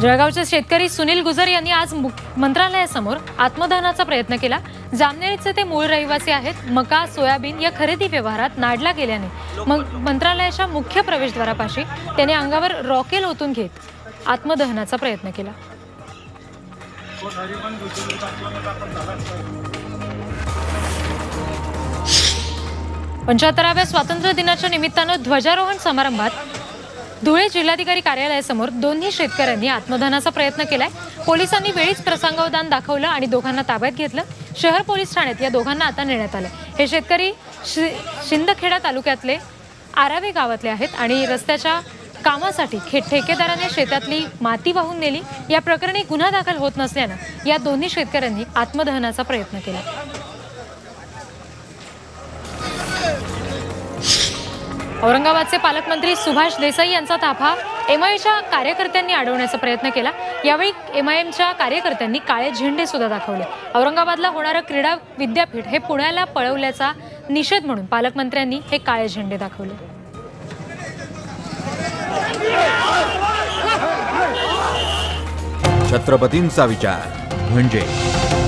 जळगावचे शेतकरी सुनील गुजर यांनी आज मंत्रालयासमोर आत्मदहनाचा प्रयत्न केला। जामनेरचे ते मूळ रहिवासी आहेत। मका सोयाबीन या खरेदी व्यवहारात नाडला गेल्याने मंत्रालयाच्या मुख्य प्रवेशद्वारापाशी त्याने अंगावर रॉकेल ओतून घेत आत्मदहनाचा प्रयत्न केला। पंचाहत्तराव्या स्वातंत्र्य दिनाच्या निमित्ताने ध्वजारोहण समारंभात दुळे जिल्हाधिकारी कार्यालयासमोर दोन्ही शेतकऱ्यांनी आत्मदहनाचा प्रयत्न केलाय। पोलिसांनी वेळीच प्रसंगावधान दाखवलं आणि दोघांना ताब्यात घेतलं। शहर पोलीस ठाण्यात या दोघांना आता नेण्यात आले। हे शेतकरी शिंदखेडा तालुक्यातले आरावे गावातले आहेत आणि रस्त्याच्या कामासाठी ठेकेदाराने शेतातली माती वाहून नेली। या प्रकरणी गुन्हा दाखल होत नसल्याने या दोन्ही शेतकऱ्यांनी आत्मदहनाचा प्रयत्न केला। औरंगाबादचे पालकमंत्री सुभाष देसाई यांचा ताफा एमआयएमच्या कार्यकर्त्यांनी अडवण्याचा प्रयत्न केला। यावेळी एमआयएमच्या कार्यकर्त्यांनी काळे झेंडे सुद्धा दाखवले। औरंगाबादला होणारे क्रीडा विद्यापीठ हे पुण्याला पळवल्याचा निषेध म्हणून पालकमंत्र्यांनी हे काळे झेंडे दाखवले। छत्रपतींचा विचार म्हणजे